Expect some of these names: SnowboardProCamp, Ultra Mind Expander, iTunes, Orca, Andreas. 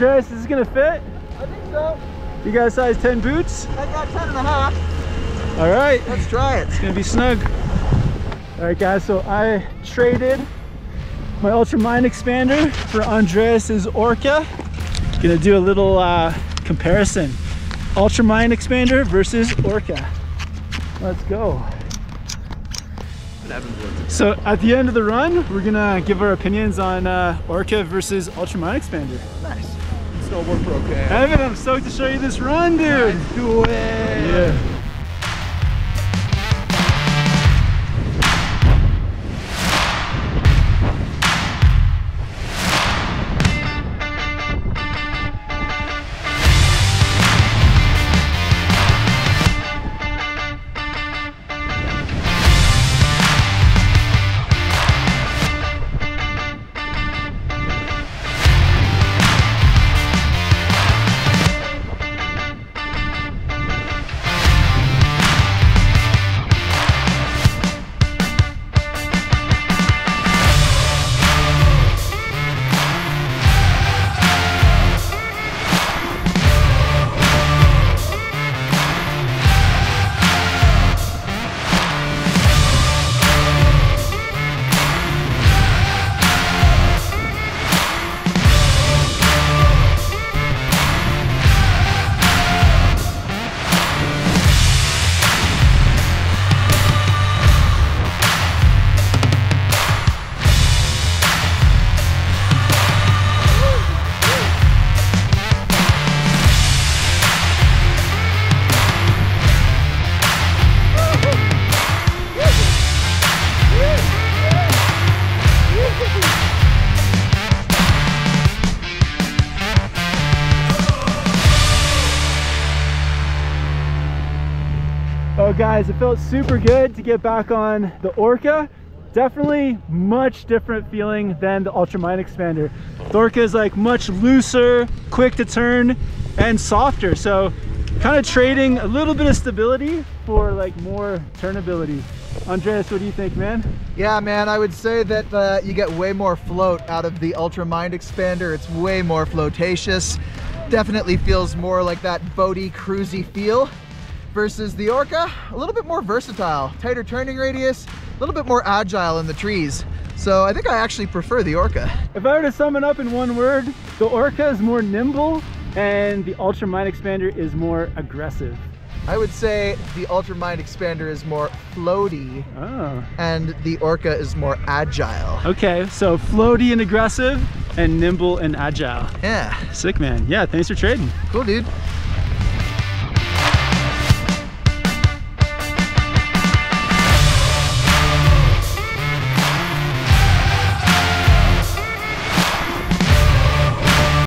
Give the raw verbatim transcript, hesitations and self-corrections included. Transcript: Andreas, is this gonna fit? I think so. You got a size ten boots? I got ten and a half. All right. Let's try it. It's gonna be snug. All right, guys, so I traded my Ultra Mind Expander for Andreas's Orca. Gonna do a little uh, comparison. Ultra Mind Expander versus Orca. Let's go. So at the end of the run, we're gonna give our opinions on uh, Orca versus Ultra Mind Expander. Nice. Snowboard pro cam. Evan, I'm stoked to show you this run, dude. Let's do it. Yeah. Oh guys, it felt super good to get back on the Orca. Definitely much different feeling than the Ultra Mind Expander. The Orca is like much looser, quick to turn, and softer. So kind of trading a little bit of stability for like more turnability. Andreas, what do you think, man? Yeah, man, I would say that uh, you get way more float out of the Ultra Mind Expander. It's way more floatatious. Definitely feels more like that boaty, cruisy feel. Versus the Orca, a little bit more versatile, tighter turning radius, a little bit more agile in the trees. So I think I actually prefer the Orca. If I were to sum it up in one word, the Orca is more nimble and the Ultra Mind Expander is more aggressive. I would say the Ultra Mind Expander is more floaty oh. and the Orca is more agile. Okay, so floaty and aggressive and nimble and agile. Yeah. Sick, man. Yeah, thanks for trading. Cool, dude.